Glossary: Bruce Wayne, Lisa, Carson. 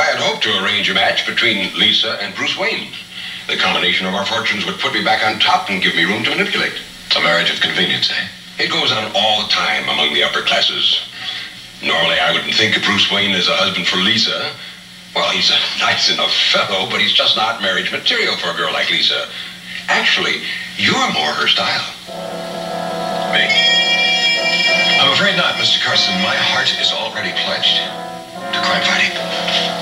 I had hoped to arrange a match between Lisa and Bruce Wayne. The combination of our fortunes would put me back on top and give me room to manipulate. A marriage of convenience, eh? It goes on all the time among the upper classes. Normally, I wouldn't think of Bruce Wayne as a husband for Lisa. Well, he's a nice enough fellow, but he's just not marriage material for a girl like Lisa. Actually, you're more her style. Me? I'm afraid not, Mr. Carson. My heart is already pledged to crime fighting.